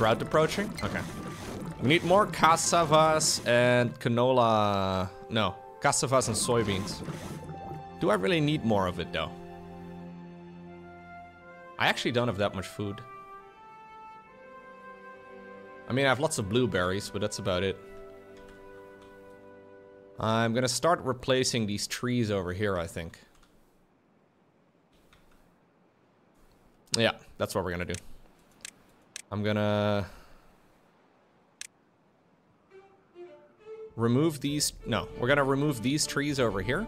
drought approaching? Okay. We need more cassavas and canola. No, cassavas and soybeans. Do I really need more of it though? I actually don't have that much food. I mean, I have lots of blueberries, but that's about it. I'm gonna start replacing these trees over here, I think. Yeah, that's what we're gonna do. I'm gonna remove these. No, we're gonna remove these trees over here.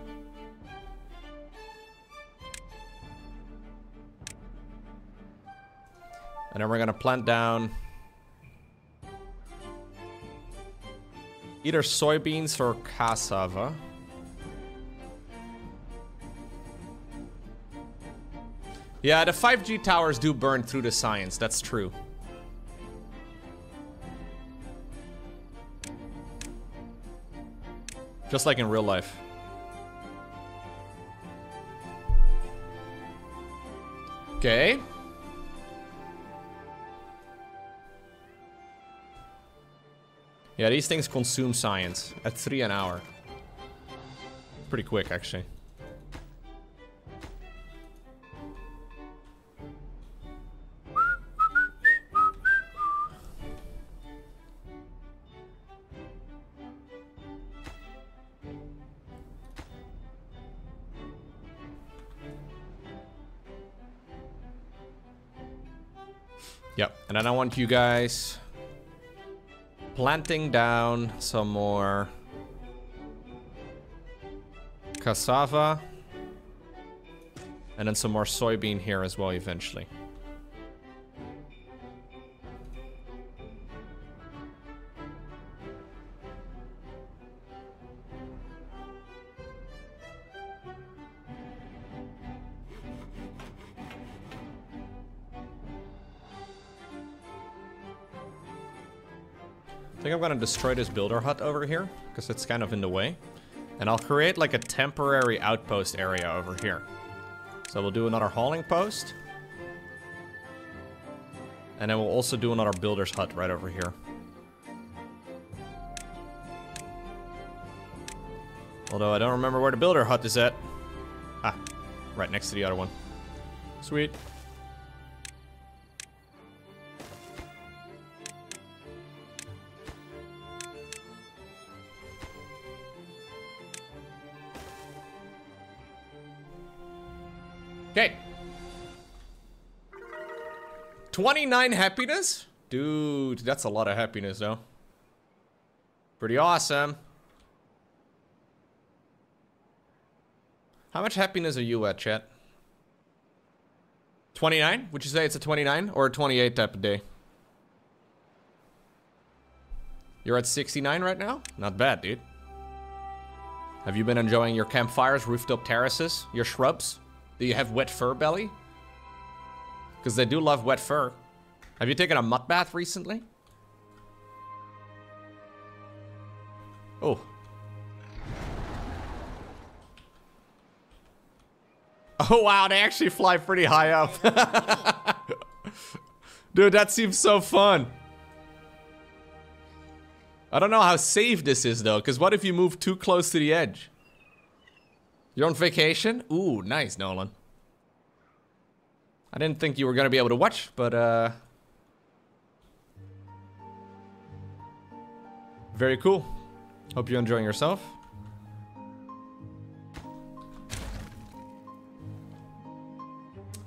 And then we're gonna plant down either soybeans or cassava. Yeah, the 5G towers do burn through the science, that's true. Just like in real life. Okay. Yeah, these things consume science at 3 an hour. Pretty quick, actually. Yep, and then I want you guys planting down some more cassava and then some more soybean here as well eventually. I think I'm gonna destroy this builder hut over here because it's kind of in the way. And I'll create like a temporary outpost area over here. So we'll do another hauling post. And then we'll also do another builder's hut right over here. Although I don't remember where the builder hut is at. Ah, right next to the other one. Sweet. Okay. 29 happiness? Dude, that's a lot of happiness though. Pretty awesome. How much happiness are you at, chat? 29? Would you say it's a 29 or a 28 type of day? You're at 69 right now? Not bad, dude. Have you been enjoying your campfires, rooftop terraces, your shrubs? Do you have wet fur belly? Because they do love wet fur. Have you taken a mud bath recently? Oh. Oh wow, they actually fly pretty high up. Dude, that seems so fun. I don't know how safe this is though, because what if you move too close to the edge? You're on vacation? Ooh, nice, Nolan. I didn't think you were gonna be able to watch, but very cool. Hope you're enjoying yourself.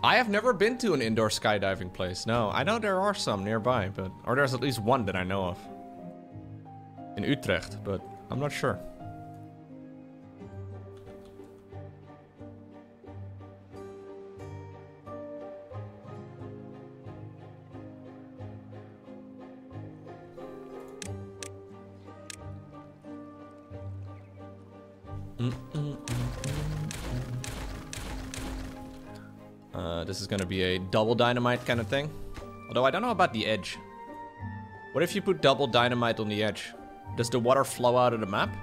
I have never been to an indoor skydiving place. No, I know there are some nearby, but or there's at least one that I know of. In Utrecht, but I'm not sure. This is gonna be a double dynamite kind of thing. Although I don't know about the edge. What if you put double dynamite on the edge? Does the water flow out of the map?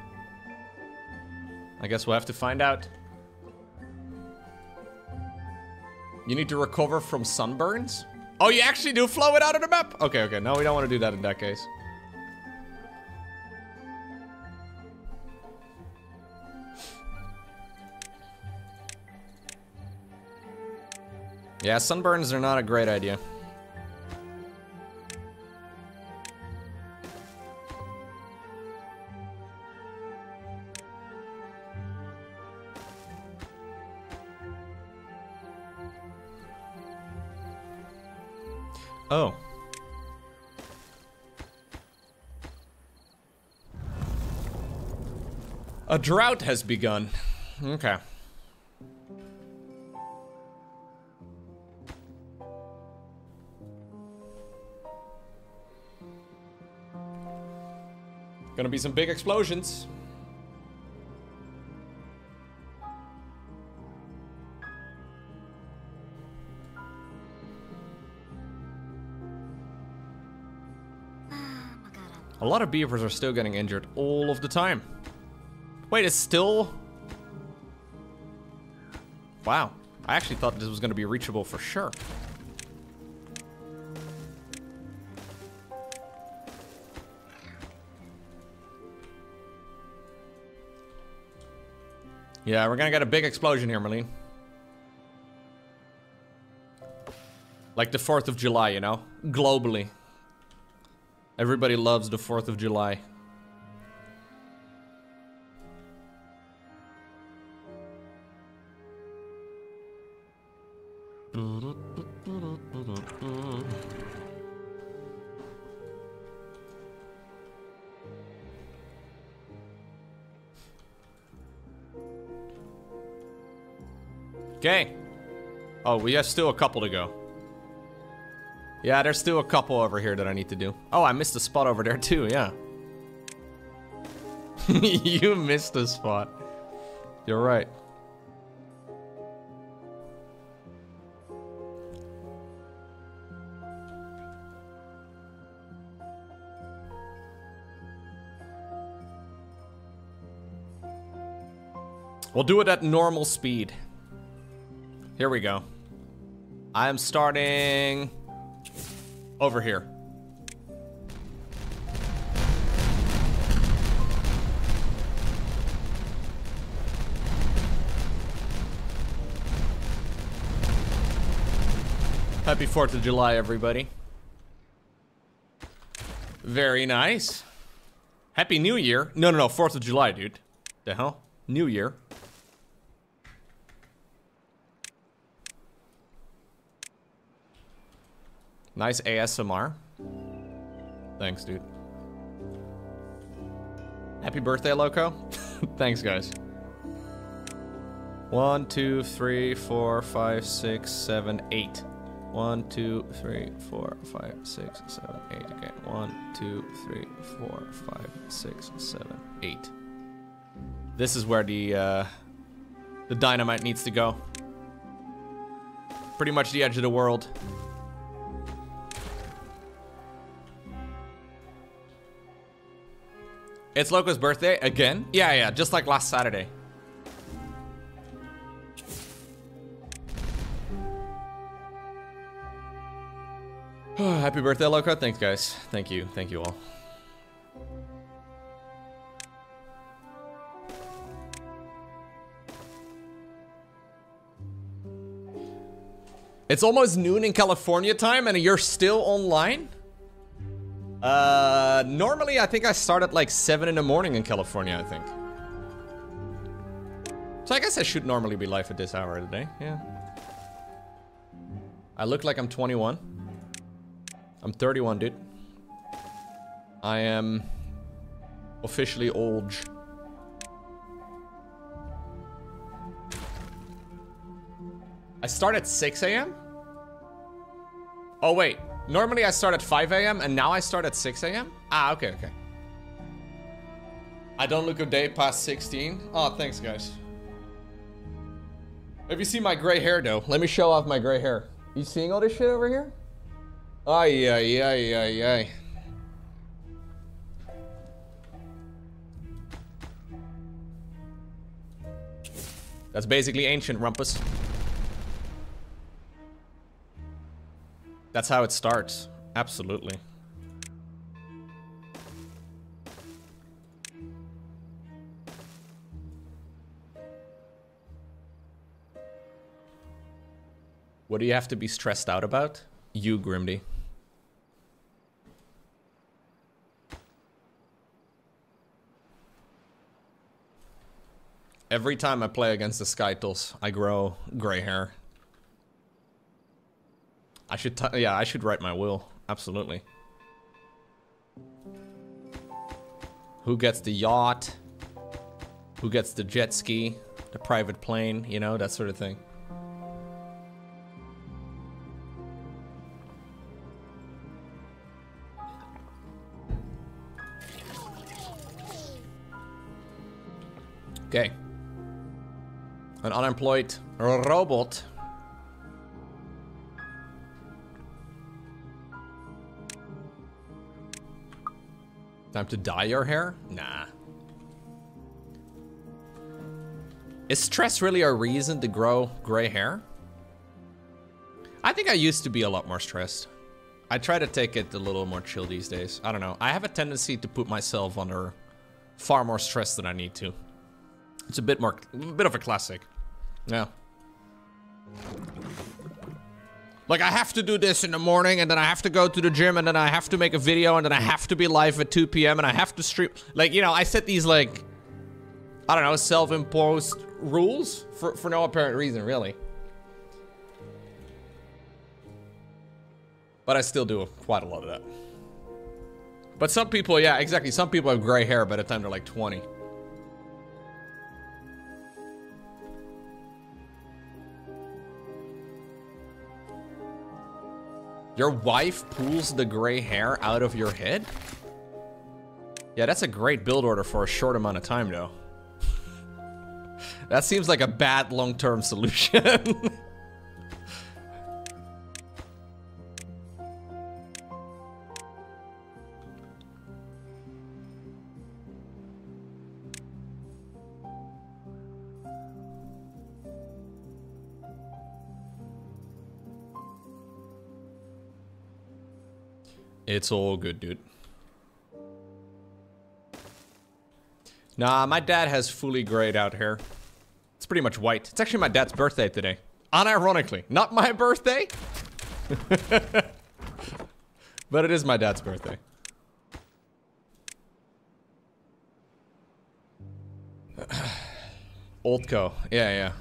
I guess we'll have to find out. You need to recover from sunburns? Oh, you actually do flow it out of the map? Okay, okay. No, we don't want to do that in that case. Yeah, sunburns are not a great idea. Oh. A drought has begun. Okay. Gonna be some big explosions. A lot of beavers are still getting injured all of the time. Wait, it's still... Wow. I actually thought this was going to be reachable for sure. Yeah, we're going to get a big explosion here, Marlene. Like the 4th of July, you know? Globally. Everybody loves the 4th of July. Okay. Oh, we have still a couple to go. Yeah, there's still a couple over here that I need to do. Oh, I missed a spot over there too, yeah. You missed a spot. You're right. We'll do it at normal speed. Here we go. I am starting... over here. Happy 4th of July, everybody. Very nice. Happy New Year. No, no, no, 4th of July, dude. The hell? New Year. Nice ASMR. Thanks, dude. Happy birthday, Loco. Thanks, guys. 1, 2, 3, 4, 5, 6, 7, 8. 1, 2, 3, 4, 5, 6, 7, 8. Okay. 1, 2, 3, 4, 5, 6, 7, 8. This is where the dynamite needs to go. Pretty much the edge of the world. It's Loco's birthday again? Yeah, yeah, just like last Saturday. Happy birthday, Loco. Thanks, guys. Thank you. Thank you all. It's almost noon in California time and you're still online? Normally I think I start at like 7 in the morning in California, I think. So I guess I should normally be live at this hour of the day, yeah. I look like I'm 21. I'm 31, dude. I am... officially old. I start at 6 a.m.? Oh, wait. Normally I start at 5 a.m. and now I start at 6 a.m.? Ah, okay, okay. I don't look a day past 16. Oh, thanks, guys. Have you seen my gray hair, though? Let me show off my gray hair. You seeing all this shit over here? Ay, ay, ay, ay, ay. That's basically ancient, rumpus. That's how it starts. Absolutely. What do you have to be stressed out about? You, Grimdy. Every time I play against the Skytals, I grow gray hair. I should, yeah, I should write my will. Absolutely. Who gets the yacht? Who gets the jet ski? The private plane? You know, that sort of thing. Okay. An unemployed robot. Time to dye your hair? Nah. Is stress really a reason to grow gray hair? I think I used to be a lot more stressed. I try to take it a little more chill these days. I don't know. I have a tendency to put myself under far more stress than I need to. It's a bit more, a bit of a classic. Yeah. Like, I have to do this in the morning, and then I have to go to the gym, and then I have to make a video, and then I have to be live at 2 p.m., and I have to stream. Like, you know, I set these, like, I don't know, self-imposed rules for no apparent reason, really. But I still do quite a lot of that. But some people, yeah, exactly. Some people have gray hair by the time they're, like, 20. Your wife pulls the gray hair out of your head? Yeah, that's a great build order for a short amount of time, though. That seems like a bad long-term solution. It's all good, dude. Nah, my dad has fully grayed out hair. It's pretty much white. It's actually my dad's birthday today. Unironically. Not my birthday. But it is my dad's birthday. Oldco. Yeah, yeah.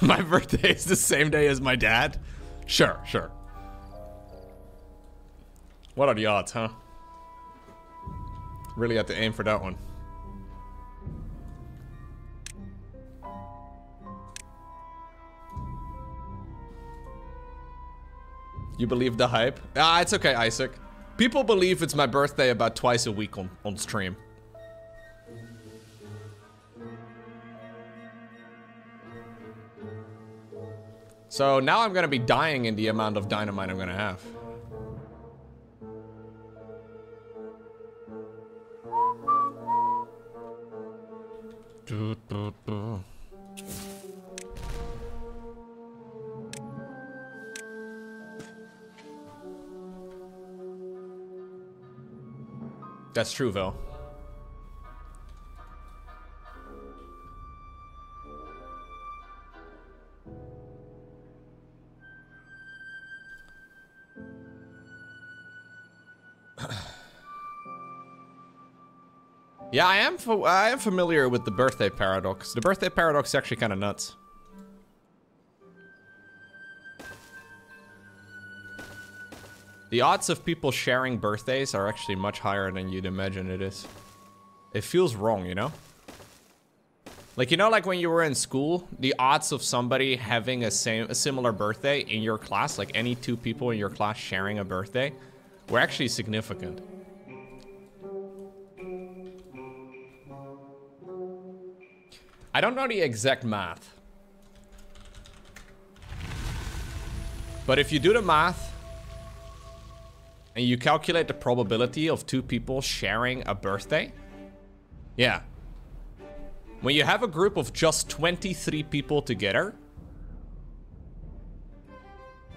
My birthday is the same day as my dad? Sure, sure. What are the odds, huh? Really had to aim for that one. You believe the hype? Ah, it's okay, Isaac. People believe it's my birthday about twice a week on stream. So now I'm gonna be dying in the amount of dynamite I'm gonna have. That's true, Val. Yeah, I am familiar with the birthday paradox. The birthday paradox is actually kind of nuts. The odds of people sharing birthdays are actually much higher than you'd imagine it is. It feels wrong, you know? Like, you know, like when you were in school, the odds of somebody having a similar birthday in your class, like any two people in your class sharing a birthday, were actually significant. I don't know the exact math. But if you do the math, and you calculate the probability of two people sharing a birthday. Yeah. When you have a group of just 23 people together,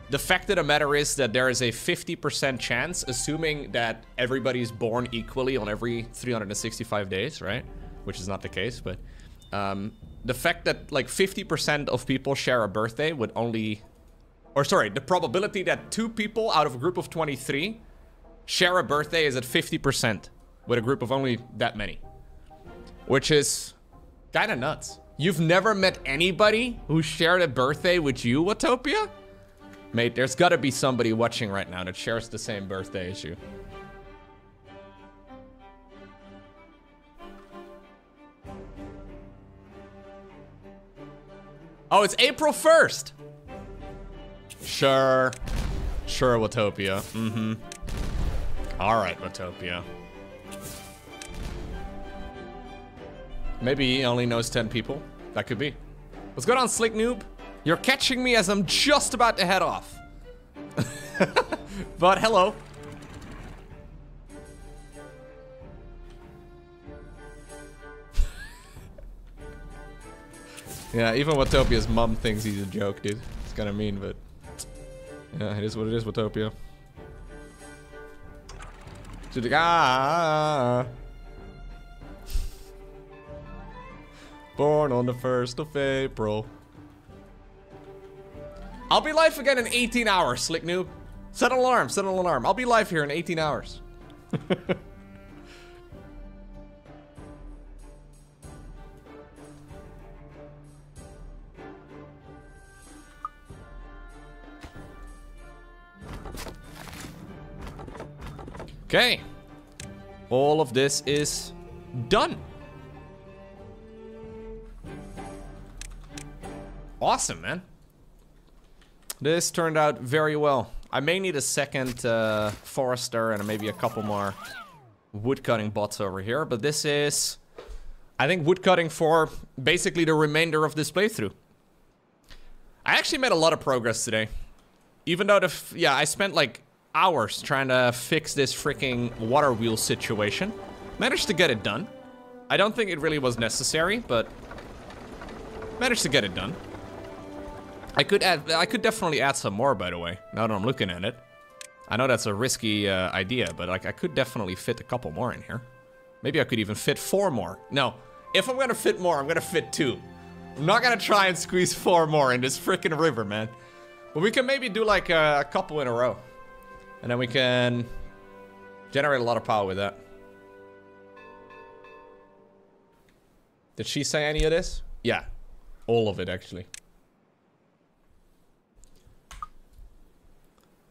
the fact of the matter is that there is a 50% chance, assuming that everybody is born equally on every 365 days, right? Which is not the case, but the fact that like 50% of people share a birthday would only, or sorry, the probability that two people out of a group of 23 share a birthday is at 50% with a group of only that many, which is kind of nuts. You've never met anybody who shared a birthday with you, Watopia? Mate, there's gotta be somebody watching right now that shares the same birthday as you. Oh, it's April 1st! Sure. Sure, Watopia. Mm-hmm. Alright, Watopia. Maybe he only knows 10 people. That could be. What's going on, Slick Noob? You're catching me as I'm just about to head off. But hello. Yeah, even Watopia's mom thinks he's a joke, dude. It's kind of mean, but yeah, it is, Watopia. She's like, ah. Born on the 1st of April. I'll be live again in 18 hours, Slick Noob. Set an alarm, set an alarm. I'll be live here in 18 hours. Okay. All of this is done. Awesome, man. This turned out very well. I may need a second forester and maybe a couple more woodcutting bots over here, but this is, I think, woodcutting for basically the remainder of this playthrough. I actually made a lot of progress today. Even though the, yeah, I spent like hours trying to fix this freaking water wheel situation. Managed to get it done. I don't think it really was necessary, but managed to get it done. I could definitely add some more, by the way, now that I'm looking at it. I know that's a risky idea, but like I could definitely fit a couple more in here. Maybe I could even fit 4 more. No, if I'm gonna fit more, I'm gonna fit 2. I'm not gonna try and squeeze 4 more in this freaking river, man. But we can maybe do like a couple in a row. And then we can generate a lot of power with that. Did she say any of this? Yeah, all of it actually.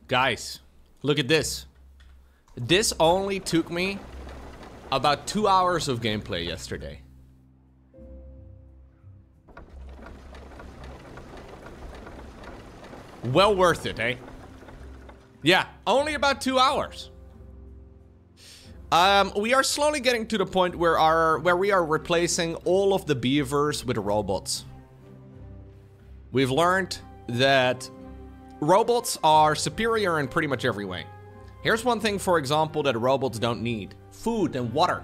Guys, look at this. This only took me about 2 hours of gameplay yesterday. Well worth it, eh? Yeah, only about 2 hours. We are slowly getting to the point where we are replacing all of the beavers with robots. We've learned that robots are superior in pretty much every way. Here's one thing, for example, that robots don't need. Food and water.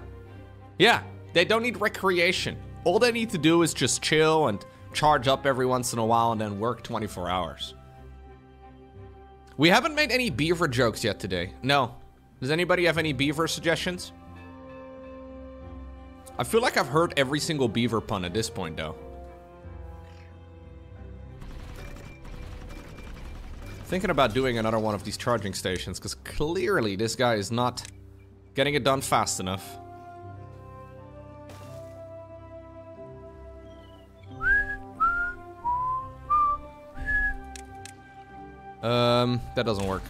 Yeah, they don't need recreation. All they need to do is just chill and charge up every once in a while and then work 24 hours. We haven't made any beaver jokes yet today. No. Does anybody have any beaver suggestions? I feel like I've heard every single beaver pun at this point, though. Thinking about doing another one of these charging stations, because clearly this guy is not getting it done fast enough. That doesn't work.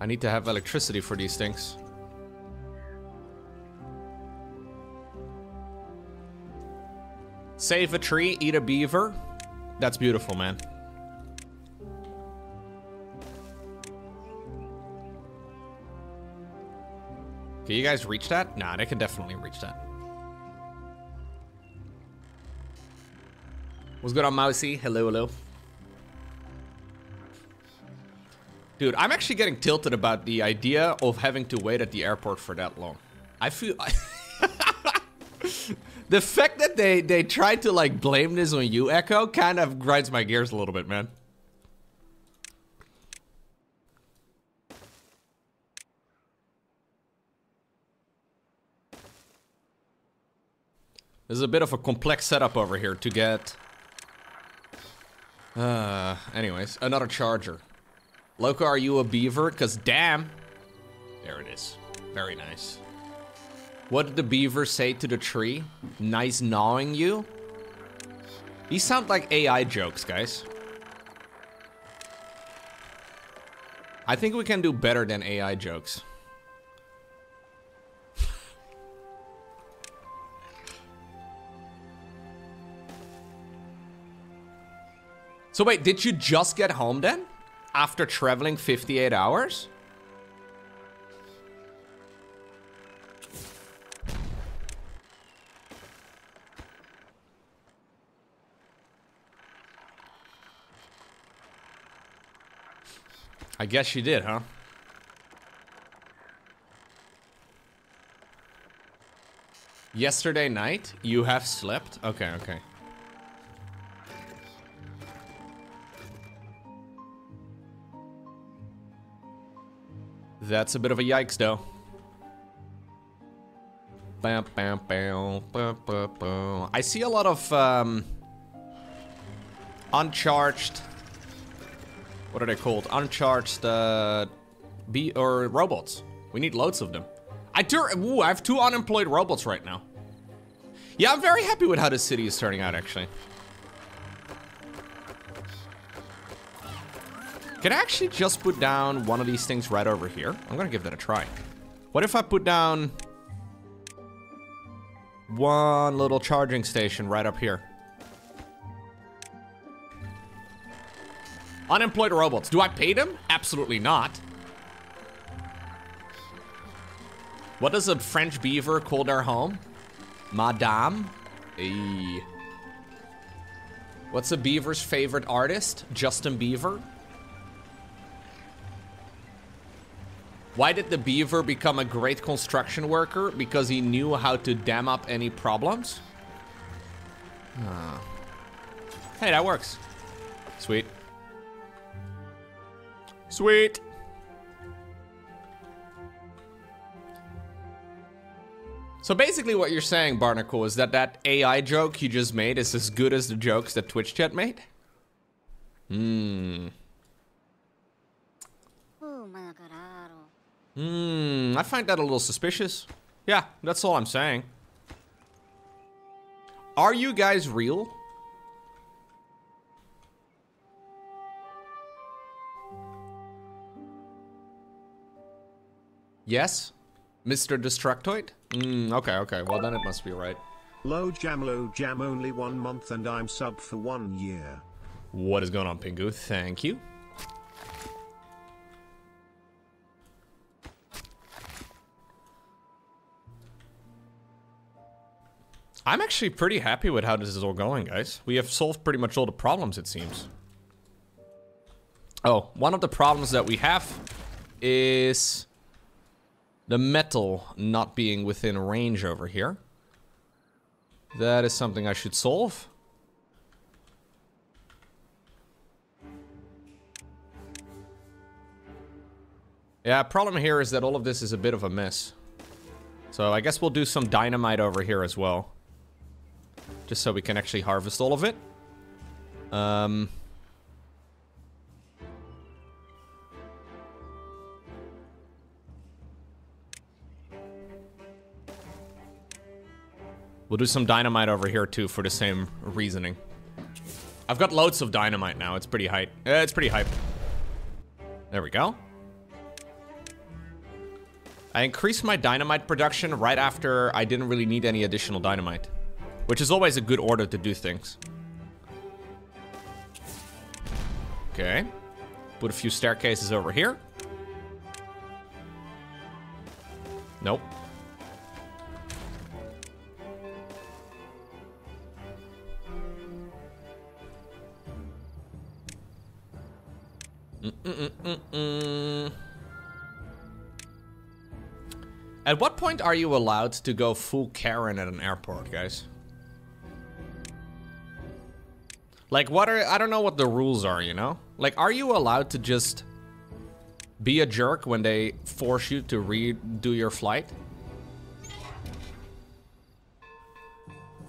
I need to have electricity for these things. Save a tree, eat a beaver. That's beautiful, man. Can you guys reach that? Nah, they can definitely reach that. What's good on Mousy? Hello, hello. Dude, I'm actually getting tilted about the idea of having to wait at the airport for that long. I feel... the fact that they tried to, like, blame this on you, Echo, kind of grinds my gears a little bit, man. There's a bit of a complex setup over here to get... anyways, another charger. Loco, are you a beaver? Because damn. There it is. Very nice. What did the beaver say to the tree? Nice gnawing you? These sound like AI jokes, guys. I think we can do better than AI jokes. So wait, did you just get home then? After traveling 58 hours? I guess you did, huh? Yesterday night, you have slept? Okay, okay. That's a bit of a yikes, though. Bam, bam, bam, bam, bam, bam. I see a lot of uncharged. What are they called? Uncharged robots. We need loads of them. I have 2 unemployed robots right now. Yeah, I'm very happy with how the city is turning out, actually. Can I actually just put down one of these things right over here? I'm gonna give that a try. What if I put down one little charging station right up here? Unemployed robots. Do I pay them? Absolutely not. What does a French beaver call their home? Madame? Eee. What's a beaver's favorite artist? Justin Bieber? Why did the beaver become a great construction worker? Because he knew how to dam up any problems? Huh. Hey, that works. Sweet. Sweet. So basically what you're saying, Barnacle, is that AI joke you just made is as good as the jokes that Twitch chat made? Hmm. I find that a little suspicious. Yeah, that's all I'm saying. Are you guys real? Yes? Mr. Destructoid? Okay, okay. Well, then it must be right. Low jam, only 1 month and I'm sub for 1 year. What is going on, Pingu? Thank you. I'm actually pretty happy with how this is all going, guys. We have solved pretty much all the problems, it seems. Oh, one of the problems that we have is the metal not being within range over here. That is something I should solve. Yeah, problem here is that all of this is a bit of a mess. So I guess we'll do some dynamite over here as well. Just so we can actually harvest all of it. We'll do some dynamite over here too for the same reasoning. I've got loads of dynamite now. It's pretty hype. It's pretty hype. There we go. I increased my dynamite production right after I didn't really need any additional dynamite. Which is always a good order to do things. Okay. Put a few staircases over here. Nope. At what point are you allowed to go full Karen at an airport, guys? Like, what are... I don't know what the rules are, you know? Like, are you allowed to just be a jerk when they force you to redo your flight?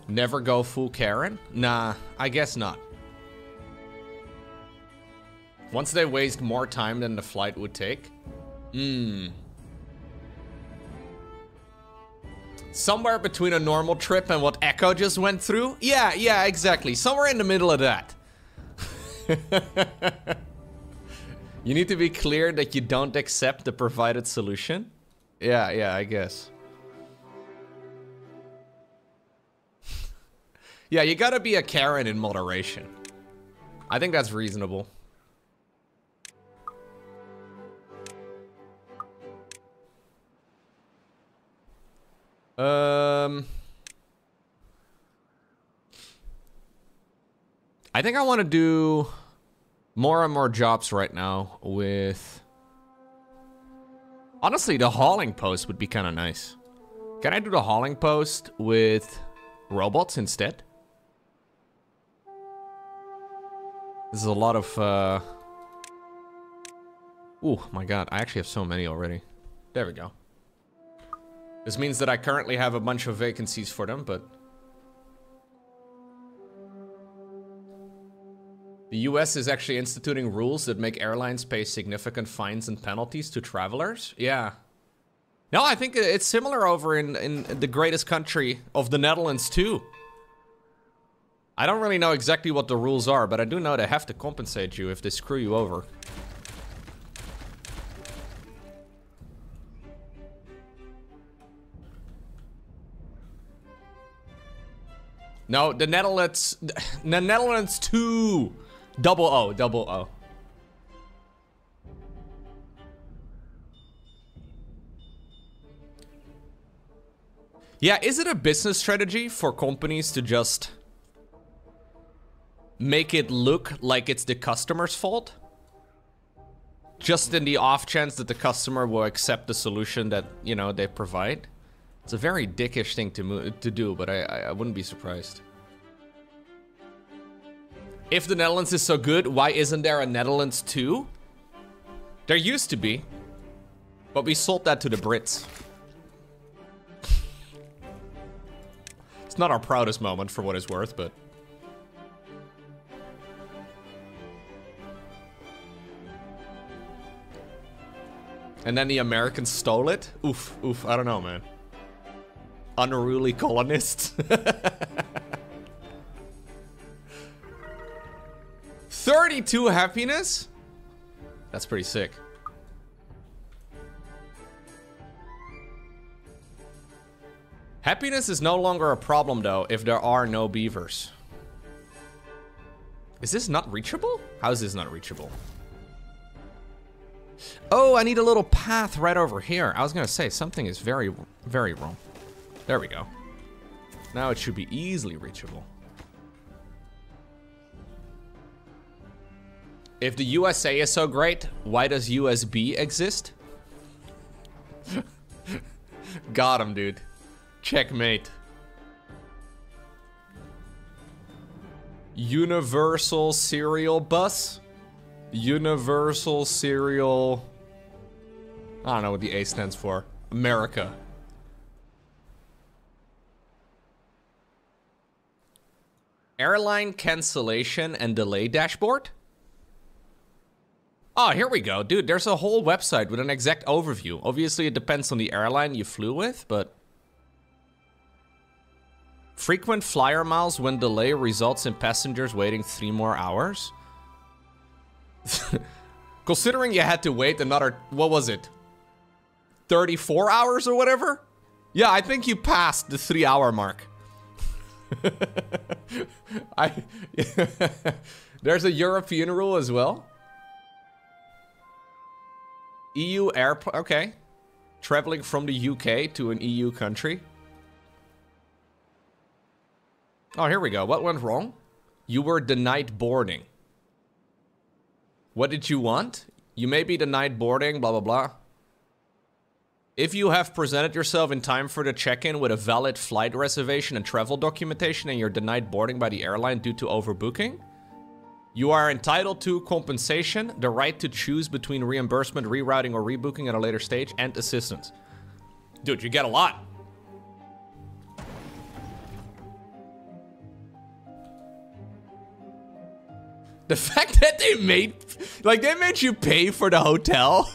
Never go full Karen? Nah, I guess not. Once they waste more time than the flight would take? Hmm. Somewhere between a normal trip and what Echo just went through? Yeah, yeah, exactly. Somewhere in the middle of that. You need to be clear that you don't accept the provided solution? Yeah, yeah, I guess. Yeah, you gotta be a Karen in moderation. I think that's reasonable. I think I want to do more and more jobs right now with... Honestly, the hauling post would be kind of nice. Can I do the hauling post with robots instead? This is a lot of... Oh my god, I actually have so many already. There we go. This means that I currently have a bunch of vacancies for them, but... The US is actually instituting rules that make airlines pay significant fines and penalties to travelers? Yeah. No, I think it's similar over in the greatest country of the Netherlands too. I don't really know exactly what the rules are, but I do know they have to compensate you if they screw you over. No, the Netherlands too. Double O, double O. Yeah, is it a business strategy for companies to just make it look like it's the customer's fault? Just in the off chance that the customer will accept the solution that, you know, they provide? It's a very dickish thing to do, but I wouldn't be surprised. If the Netherlands is so good, why isn't there a Netherlands 2? There used to be, but we sold that to the Brits. It's not our proudest moment for what it's worth, but... And then the Americans stole it? Oof, oof, I don't know, man. Unruly colonists. 32 happiness? That's pretty sick. Happiness is no longer a problem though if there are no beavers. Is this not reachable? How is this not reachable? Oh, I need a little path right over here. I was gonna say something is very, very wrong. There we go. Now it should be easily reachable. If the USA is so great, why does USB exist? Got him, dude. Checkmate. Universal serial bus? Universal serial... I don't know what the A stands for. America. Airline cancellation and delay dashboard? Oh, here we go. Dude, there's a whole website with an exact overview. Obviously, it depends on the airline you flew with, but... Frequent flyer miles when delay results in passengers waiting 3 more hours? Considering you had to wait another... What was it? 34 hours or whatever? Yeah, I think you passed the 3-hour mark. There's a European rule as well. EU airport. Okay. Traveling from the UK to an EU country. Oh, here we go. What went wrong? You were denied boarding. What did you want? You may be denied boarding, blah, blah, blah. If you have presented yourself in time for the check-in with a valid flight reservation and travel documentation and you're denied boarding by the airline due to overbooking, you are entitled to compensation, the right to choose between reimbursement, rerouting, or rebooking at a later stage, and assistance. Dude, you get a lot. The fact that they made, like, they made you pay for the hotel.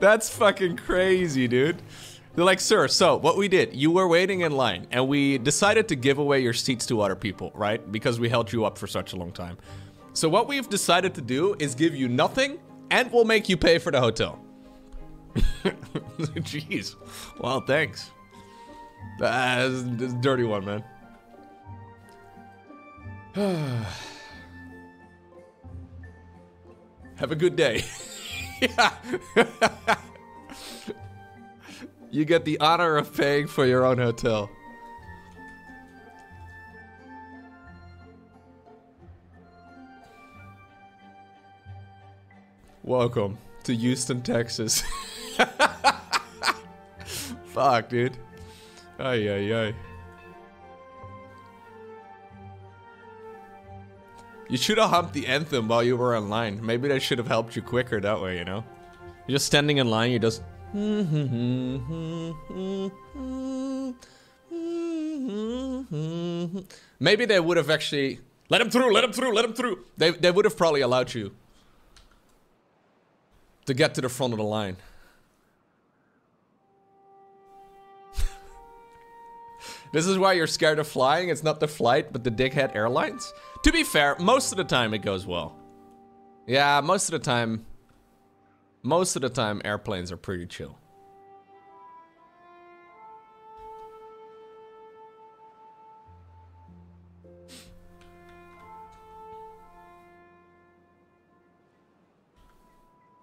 That's fucking crazy, dude. They're like, sir, so what we did, you were waiting in line and we decided to give away your seats to other people, right? Because we held you up for such a long time. So what we've decided to do is give you nothing and we'll make you pay for the hotel. Jeez. Well, thanks. That's a dirty one, man. Have a good day. Yeah. You get the honor of paying for your own hotel. Welcome to Houston, Texas. Fuck, dude. Ay, ay, ay. You should have humped the anthem while you were in line. Maybe they should have helped you quicker that way, you know? You're just standing in line, you just... Maybe they would have actually... Let him through, let him through, let him through! They would have probably allowed you to get to the front of the line. This is why you're scared of flying. It's not the flight, but the dickhead airlines. To be fair, most of the time it goes well. Yeah, most of the time. Most of the time airplanes are pretty chill.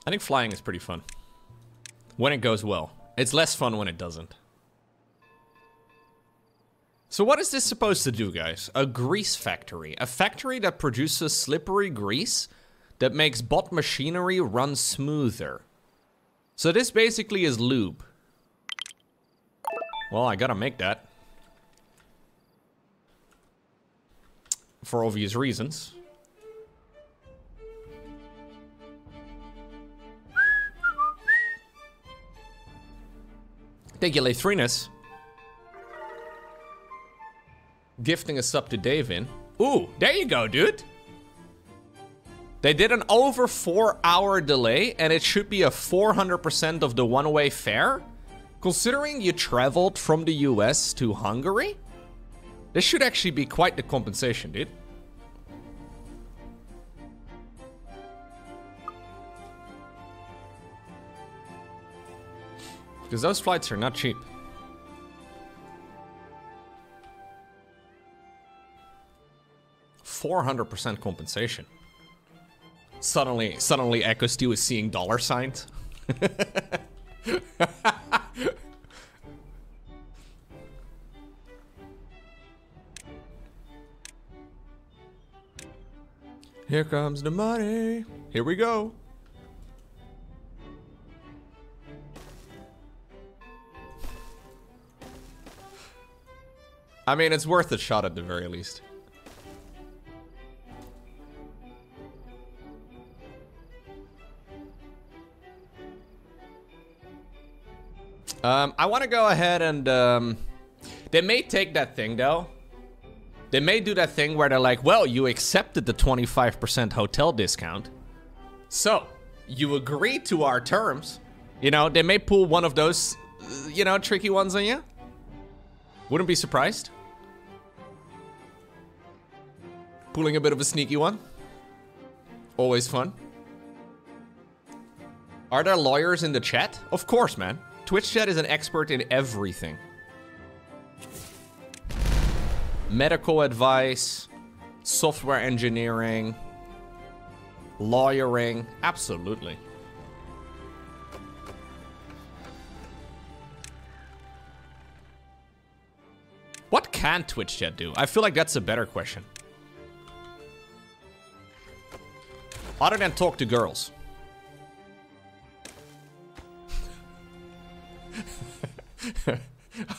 I think flying is pretty fun. When it goes well. It's less fun when it doesn't. So what is this supposed to do, guys? A grease factory. A factory that produces slippery grease that makes bot machinery run smoother. So this basically is lube. Well, I gotta make that. For obvious reasons. Thank you, Lathrinus. Gifting a sub to Davin. Ooh, there you go, dude. They did an over 4-hour delay, and it should be a 400% of the one-way fare. Considering you traveled from the US to Hungary, this should actually be quite the compensation, dude. Because those flights are not cheap. $400% compensation. Suddenly Echo Steel is seeing dollar signs. Here comes the money. Here we go. I mean, it's worth a shot at the very least. I want to go ahead and, they may take that thing, though. They may do that thing where they're like, well, you accepted the 25% hotel discount. So, you agree to our terms. You know, they may pull one of those, you know, tricky ones on you. Wouldn't be surprised. Pulling a bit of a sneaky one. Always fun. Are there lawyers in the chat? Of course, man. Twitch chat is an expert in everything. Medical advice, software engineering, lawyering, absolutely. What can Twitch chat do? I feel like that's a better question. Other than talk to girls.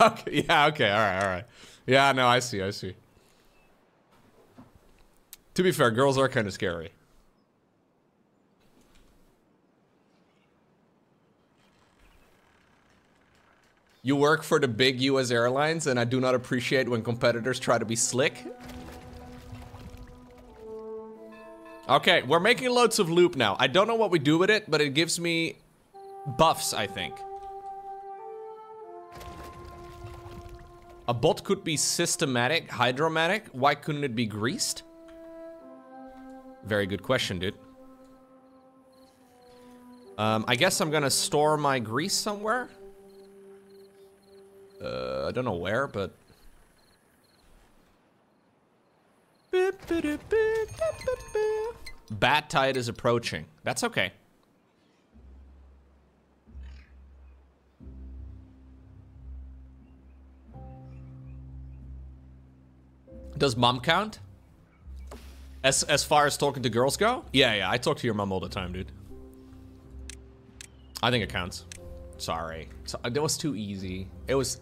Okay, yeah, okay, alright, alright. Yeah, no, I see, I see. To be fair, girls are kind of scary. You work for the big US airlines, and I do not appreciate when competitors try to be slick. Okay, we're making loads of loop now. I don't know what we do with it, but it gives me buffs, I think. A bot could be systematic, hydromatic. Why couldn't it be greased? Very good question, dude. I guess I'm gonna store my grease somewhere. I don't know where, but... Badtide is approaching. That's okay. Does mom count? As far as talking to girls go? Yeah, yeah, I talk to your mom all the time, dude. I think it counts. Sorry, so, that was too easy. It was.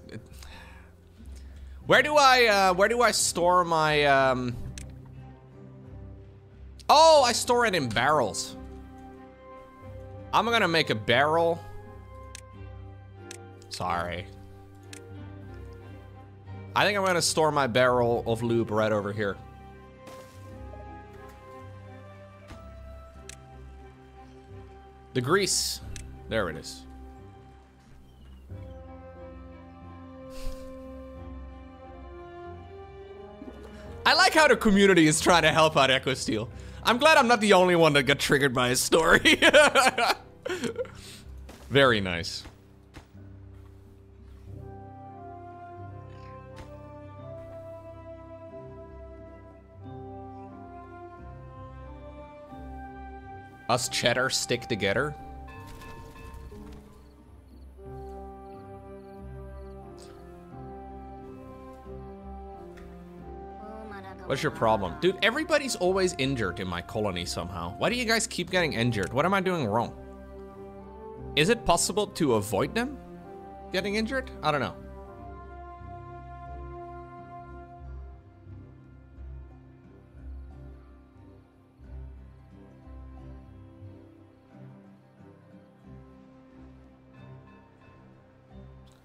Where do I store my? Oh, I store it in barrels. I'm gonna make a barrel. Sorry. I think I'm gonna store my barrel of lube right over here. The grease. There it is. I like how the community is trying to help out Echo Steel. I'm glad I'm not the only one that got triggered by his story. Very nice. Us cheddar stick together. What's your problem? Dude, everybody's always injured in my colony somehow. Why do you guys keep getting injured? What am I doing wrong? Is it possible to avoid them getting injured? I don't know.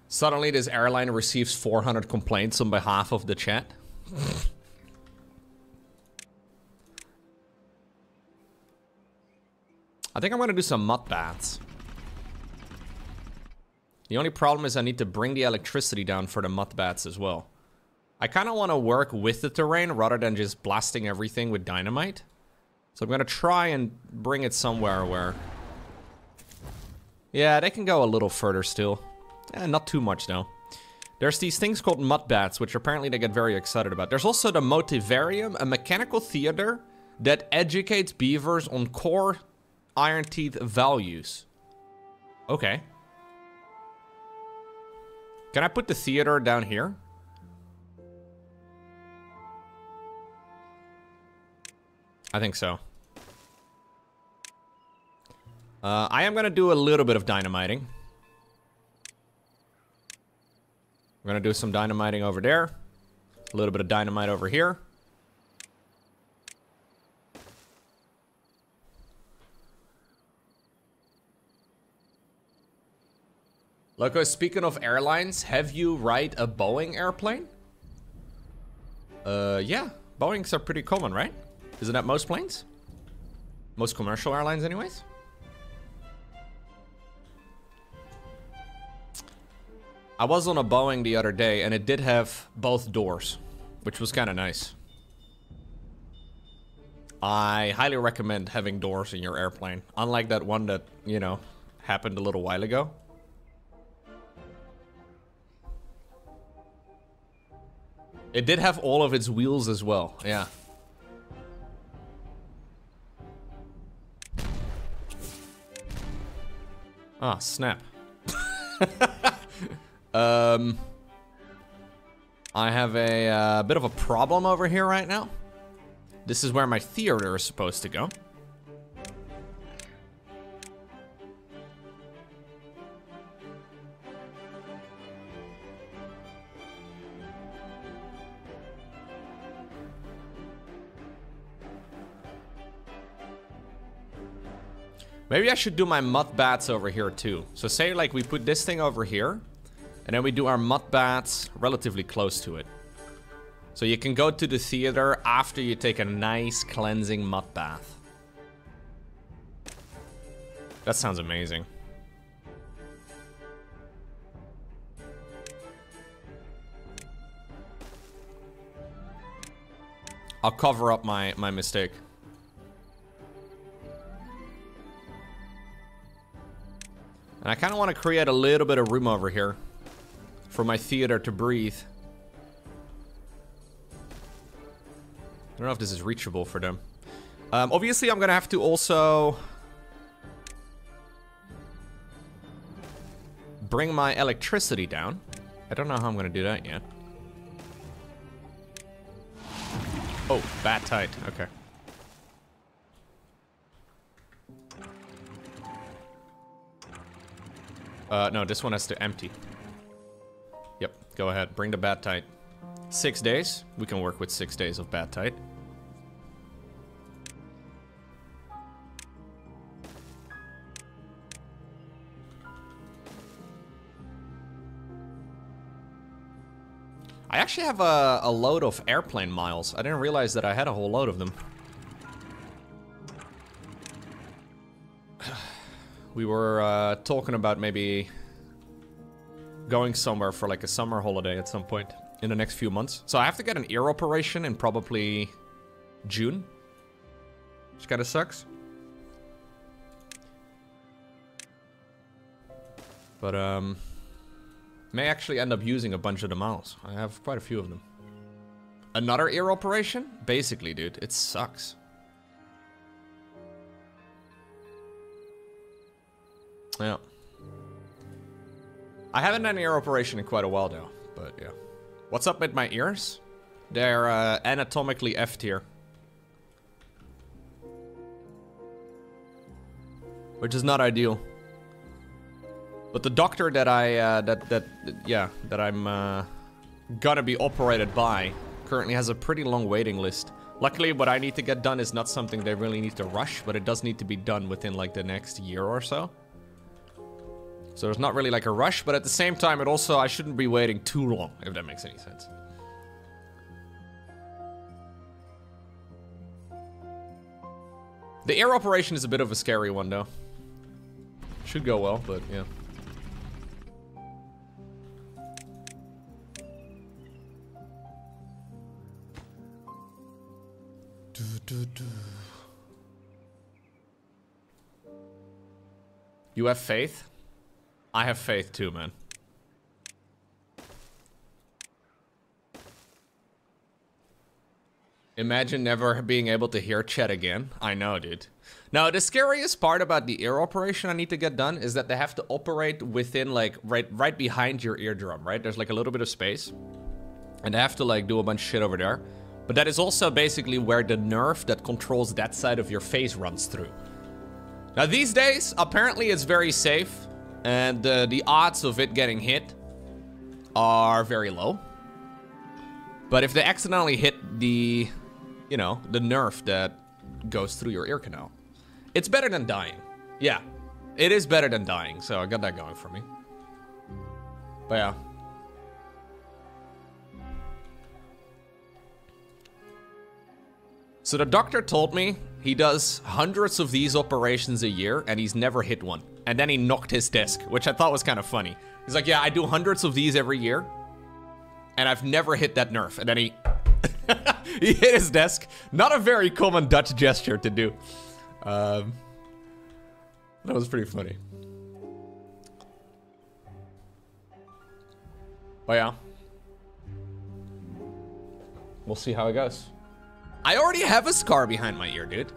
Suddenly this airline receives 400 complaints on behalf of the chat. I think I'm gonna do some mud baths. The only problem is I need to bring the electricity down for the mud baths as well. I kinda wanna work with the terrain rather than just blasting everything with dynamite. So I'm gonna try and bring it somewhere where... Yeah, they can go a little further still. Eh, not too much though. There's these things called mud baths, which apparently they get very excited about. There's also the Motivarium, a mechanical theater that educates beavers on core Iron Teeth values. Okay. Can I put the theater down here? I think so. I am gonna do a little bit of dynamiting. I'm gonna do some dynamiting over there. A little bit of dynamite over here. Loco, speaking of airlines, have you ride a Boeing airplane? Yeah. Boeings are pretty common, right? Isn't that most planes? Most commercial airlines anyways? I was on a Boeing the other day, and it did have both doors, which was kind of nice. I highly recommend having doors in your airplane, unlike that one that, you know, happened a little while ago. It did have all of its wheels as well, yeah. Ah, snap. I have a bit of a problem over here right now. This is where my theater is supposed to go. Maybe I should do my mud baths over here too. So say like we put this thing over here, and then we do our mud baths relatively close to it. So you can go to the theater after you take a nice cleansing mud bath. That sounds amazing. I'll cover up my mistake. And I kind of want to create a little bit of room over here for my theater to breathe. I don't know if this is reachable for them. Obviously, I'm going to have to also bring my electricity down. I don't know how I'm going to do that yet. Oh, badtide. Okay. No, this one has to empty. Yep, go ahead. Bring the badtide. 6 days. We can work with 6 days of badtide. I actually have a load of airplane miles. I didn't realize that I had a whole load of them. We were talking about maybe going somewhere for like a summer holiday at some point in the next few months. So I have to get an ear operation in probably June, which kind of sucks. But may actually end up using a bunch of the miles. I have quite a few of them. Another ear operation? Basically, dude, it sucks. Yeah. I haven't done an ear operation in quite a while now, but yeah. What's up with my ears? They're anatomically F tier. Which is not ideal. But the doctor that I, that I'm gonna be operated by currently has a pretty long waiting list. Luckily, what I need to get done is not something they really need to rush, but it does need to be done within like the next year or so. So there's not really like a rush, but at the same time, it also, I shouldn't be waiting too long, if that makes any sense. The ear operation is a bit of a scary one though. Should go well, but yeah. You have faith? I have faith too, man. Imagine never being able to hear chat again. I know, dude. Now, the scariest part about the ear operation I need to get done is that they have to operate within, like, right behind your eardrum, right? There's, like, a little bit of space. And they have to, like, do a bunch of shit over there. But that is also basically where the nerve that controls that side of your face runs through. Now, these days, apparently it's very safe. And the odds of it getting hit are very low. But if they accidentally hit the... you know, the nerve that goes through your ear canal. It's better than dying. Yeah, it is better than dying, so I got that going for me. But yeah. So the doctor told me he does hundreds of these operations a year and he's never hit one. And then he knocked his desk, which I thought was kind of funny. He's like, yeah, I do hundreds of these every year and I've never hit that nerve. And then he... he hit his desk. Not a very common Dutch gesture to do. That was pretty funny. Oh yeah. We'll see how it goes. I already have a scar behind my ear, dude.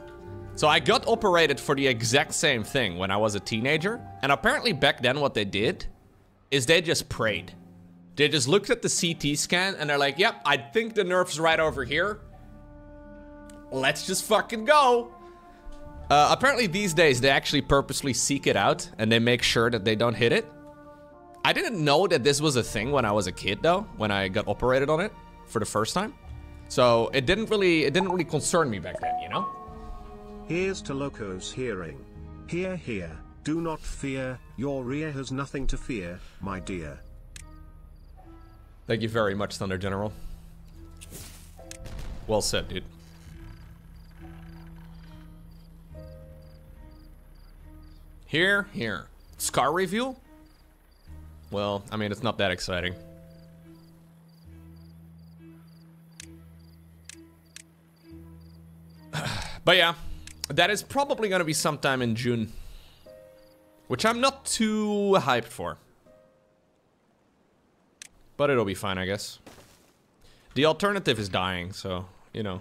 So I got operated for the exact same thing when I was a teenager. And apparently back then what they did is they just prayed. They just looked at the CT scan and they're like, yep, I think the nerve's right over here. Let's just fucking go. Apparently these days they actually purposely seek it out and they make sure that they don't hit it. I didn't know that this was a thing when I was a kid though, when I got operated on it for the first time. So it didn't really concern me back then, you know? Here's to Loco's hearing. Hear, hear, do not fear, your rear has nothing to fear, my dear. Thank you very much, Thunder General. Well said, dude. Here, here. Scar reveal? Well, I mean, it's not that exciting. But yeah, that is probably gonna be sometime in June, which I'm not too hyped for. But it'll be fine, I guess. The alternative is dying, so, you know,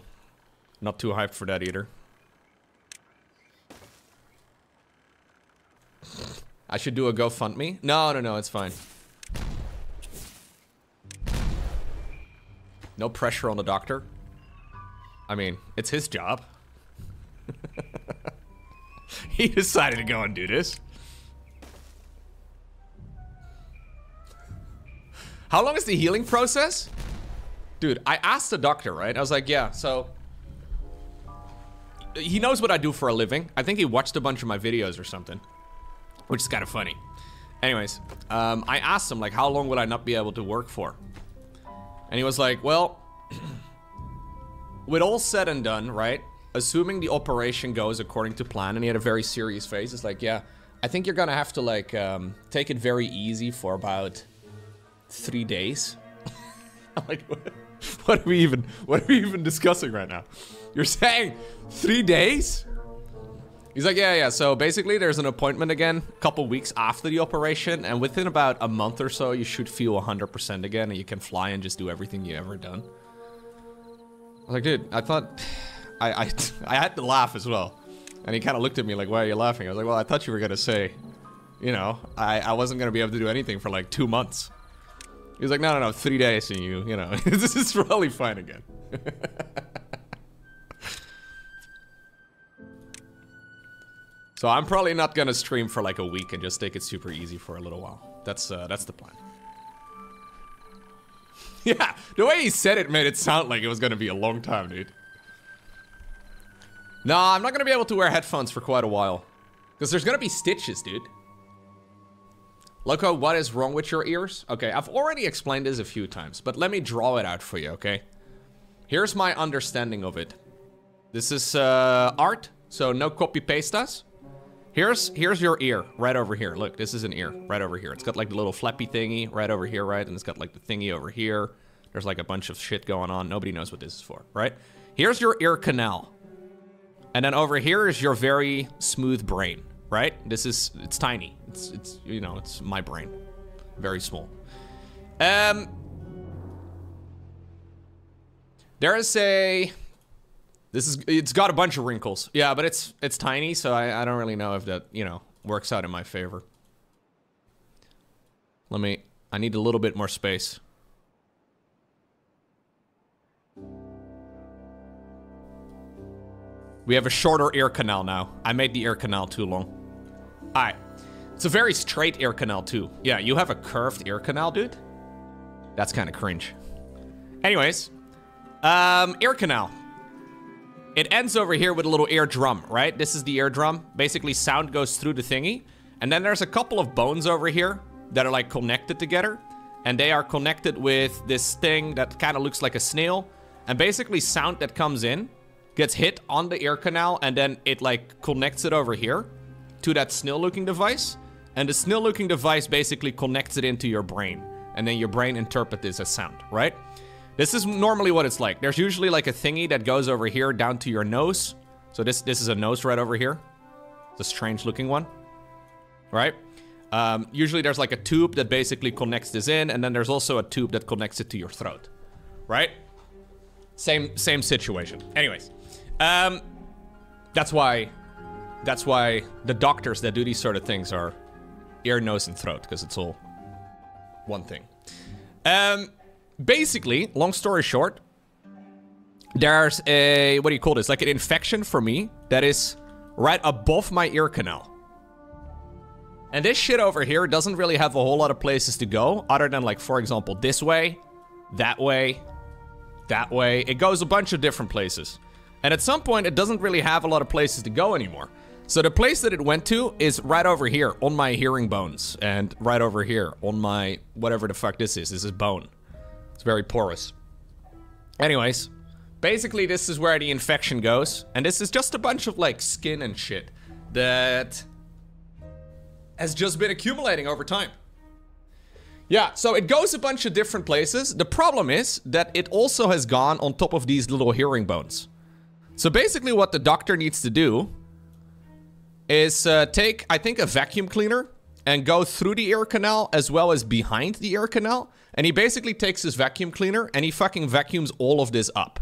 not too hyped for that either. I should do a GoFundMe? No, no, no, it's fine. No pressure on the doctor. I mean, it's his job. He decided to go and do this. How long is the healing process? Dude, I asked the doctor, right? I was like, yeah, so... He knows what I do for a living. I think he watched a bunch of my videos or something, which is kind of funny. Anyways, I asked him, like, how long would I not be able to work for? And he was like, well... With all said and done, right? Assuming the operation goes according to plan, and he had a very serious face, it's like, yeah, I think you're gonna have to, like, take it very easy for about 3 days. I'm like, what are we even discussing right now? You're saying 3 days? He's like, yeah, yeah, so basically there's an appointment again a couple weeks after the operation, and within about a month or so, you should feel 100% again, and you can fly and just do everything you ever done. I was like, dude, I thought... I had to laugh as well. And he kind of looked at me like, why are you laughing? I was like, well, I thought you were gonna say, you know, I wasn't gonna be able to do anything for like 2 months. He was like, no, no, no, 3 days and you know, this is probably fine again. So I'm probably not gonna stream for like a week and just take it super easy for a little while. That's the plan. Yeah, the way he said it made it sound like it was gonna be a long time, dude. No, I'm not gonna be able to wear headphones for quite a while. Because there's gonna be stitches, dude. Loco, what is wrong with your ears? Okay, I've already explained this a few times, but let me draw it out for you, okay? Here's my understanding of it. This is art, so no copy-pastas. Here's your ear, right over here. Look, this is an ear, right over here. It's got like the little flappy thingy right over here, right? And it's got like the thingy over here. There's like a bunch of shit going on. Nobody knows what this is for, right? Here's your ear canal. And then over here is your very smooth brain, right? This is, it's tiny. It's you know, it's my brain. Very small. There is a, this is, it's got a bunch of wrinkles. Yeah, but it's tiny, so I don't really know if that, you know, works out in my favor. Let me, I need a little bit more space. We have a shorter ear canal now. I made the ear canal too long. Alright. It's a very straight ear canal too. Yeah, you have a curved ear canal, dude? That's kind of cringe. Anyways. Ear canal. It ends over here with a little eardrum, right? This is the eardrum. Basically, sound goes through the thingy. And then there's a couple of bones over here that are like connected together. And they are connected with this thing that kind of looks like a snail. And basically, sound that comes in gets hit on the ear canal, and then it like connects it over here to that snail looking device, and the snail looking device basically connects it into your brain, and then your brain interprets this as sound, right? This is normally what it's like. There's usually like a thingy that goes over here down to your nose. So this is a nose right over here. It's a strange looking one, right? Usually there's like a tube that basically connects this in, and then there's also a tube that connects it to your throat, right? Same situation. Anyways. That's why the doctors that do these sort of things are ear, nose, and throat, because it's all one thing. Basically, long story short, there's a, what do you call this? Like an infection for me that is right above my ear canal. And this shit over here doesn't really have a whole lot of places to go, other than like, for example, this way, that way, that way. It goes a bunch of different places. And at some point, it doesn't really have a lot of places to go anymore. So the place that it went to is right over here on my hearing bones and right over here on my whatever the fuck this is. This is bone. It's very porous. Anyways, basically this is where the infection goes, and this is just a bunch of like skin and shit that has just been accumulating over time. Yeah, so it goes a bunch of different places. The problem is that it also has gone on top of these little hearing bones. So basically what the doctor needs to do is take, I think, a vacuum cleaner and go through the ear canal as well as behind the ear canal. And he basically takes his vacuum cleaner and he fucking vacuums all of this up.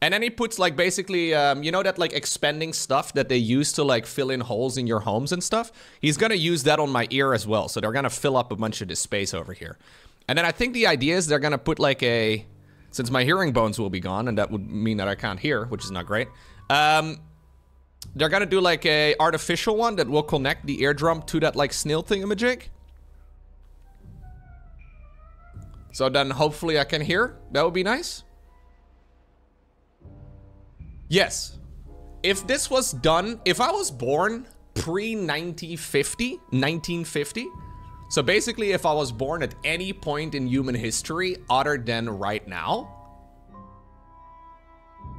And then he puts like basically, you know that like expanding stuff that they use to like fill in holes in your homes and stuff? He's gonna use that on my ear as well. So they're gonna fill up a bunch of this space over here. And then I think the idea is they're gonna put like a, since my hearing bones will be gone and that would mean that I can't hear, which is not great. They're gonna do like a artificial one that will connect the eardrum to that like snail thingamajig. So then hopefully I can hear, that would be nice. Yes, if this was done, if I was born pre-1950, so basically if I was born at any point in human history other than right now,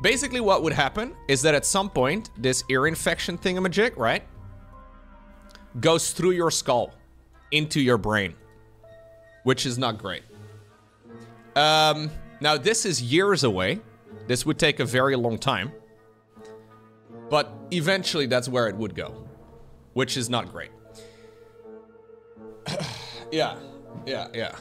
basically what would happen is that at some point, this ear infection thingamajig, right, goes through your skull into your brain, which is not great. Now this is years away. This would take a very long time. But eventually that's where it would go, which is not great. Yeah.